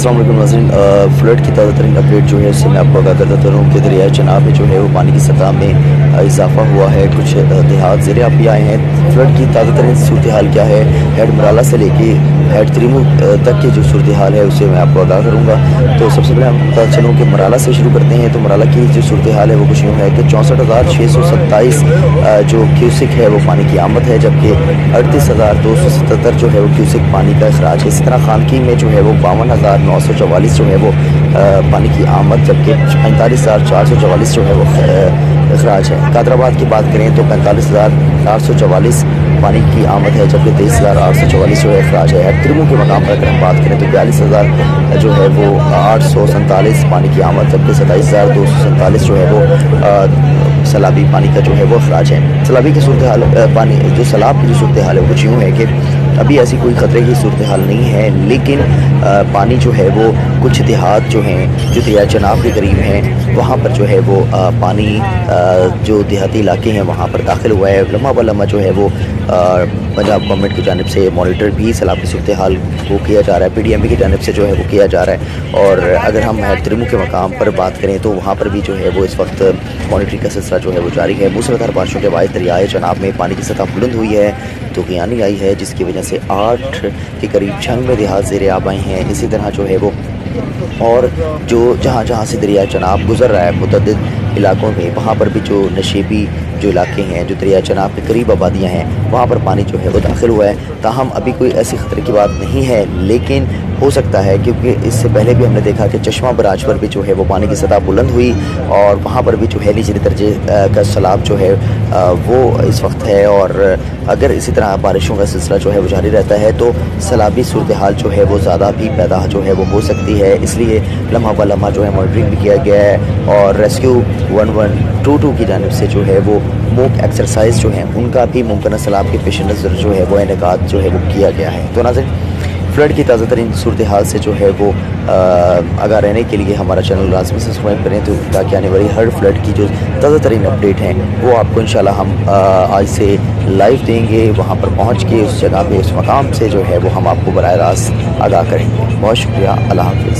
अस्सलाम वालेकुम। फ्लड की ताज़ा तरीन अपडेट जो है उससे मैं आपको आगाह करता रहूँ कि दरिया चनाब में जो है वो पानी की सतह में इजाफा हुआ है। कुछ देहात ज़ेरे आप भी आए हैं। फ्लड की ताज़ा तरीन सूरत हाल क्या है, हेड मराला से लेके हेड त्रिमू तक की जो सूरत हाल है उसे मैं आपको आगाह करूँगा। तो सबसे पहले हम पता चलूँ कि मराला से शुरू करते हैं। तो मराला की जो सूरत हाल है वो कुछ यूँ है कि 64,627 जो क्यूसिक है वो पानी की आमद है, जबकि 38,277 जो है वो क्यूसिक पानी का अखराज है। इसी तरह खानकी में जो है वो 52,944 जो है वो पानी की आमद, जबकि 45,444 जो है वो अखराज है। कादराबाद की बात करें तो 45,444 पानी की आमद है, जबकि 23,844 जो है अखराज है। त्रिमू के मकाम पर अगर हम बात करें तो 42,000 जो है वो 847 पानी की आमद, जबकि 27,247 जो है वो सैलाबी पानी का जो है वो अखराज है। सैलाबी की सूरत हाल पानी जो सैलाब की जो सूरत हाल है कुछ यूँ है कि अभी ऐसी कोई ख़तरे की सूरत हाल नहीं है, लेकिन पानी जो है वो कुछ देहात जो हैं जो दरिया चनाब के करीब हैं वहाँ पर जो है वो पानी जो देहाती इलाके हैं वहाँ पर दाखिल हुआ है। लम्हा ब लम्हा जो है वो पंजाब गवर्नमेंट की जानिब से मॉनिटर भी सैलाब की सूरत हाल को किया जा रहा है, PDMB की जानिब से जो है वो किया जा रहा है। और अगर हम त्रिमू के मकाम पर बात करें तो वहाँ पर भी जो है वो इस वक्त मॉनिटरिंग का सिलसिला जो है वो जारी है। मूसलाधार बारिशों के बाद दरियाए चनाब में पानी की सतह बुलंद हुई है, तूफानी आई है, जिसकी वजह से 8 के करीब 96 देहात ज़ेरे आब आए हैं। इसी तरह जो है वो और जो जहाँ जहाँ से दरिया चनाब गुजर रहा है मुतअद्दिद इलाकों में वहाँ पर भी जो नशेबी जो इलाके हैं जो दरिया चनाब के करीब आबादियाँ हैं वहाँ पर पानी जो है वो दाखिल हुआ है। ताहम अभी कोई ऐसी ख़तरे की बात नहीं है, लेकिन हो सकता है क्योंकि इससे पहले भी हमने देखा कि चश्मा बराज पर भी जो है वो पानी की सतह बुलंद हुई और वहाँ पर भी जो है नीचे दर्जे का सैलाब जो है वो इस वक्त है। और अगर इसी तरह बारिशों का सिलसिला जो है वो जारी रहता है तो सैलाबी सूरत हाल जो है वो ज़्यादा भी पैदा जो है वो हो सकती है, इसलिए लम्हा ब लम्हा जो है मॉनिटरिंग भी किया गया है। और रेस्क्यू 1122 की जानिब से जो है वो मूक एक्सरसाइज जो है उनका भी मुमकिन सैलाब के पेश नज़र जो है वो इनेकाद जो है वो किया गया है। तो नाज़रीन, फ्लड की ताज़ा तरीन सूरत हाल से जो है वो आगाह रहने के लिए हमारा चैनल लाजमी सब्सक्राइब करें तो ताकि आने वाली हर फ्लड की जो ताज़ा तरीन अपडेट हैं वो आपको इंशाल्लाह हम आज से लाइव देंगे। वहाँ पर पहुँच के उस जगह पे उस मकाम से जो है वो हम आपको बराह रास्त आगाह करेंगे। बहुत शुक्रिया, अल्लाह हाफिज़।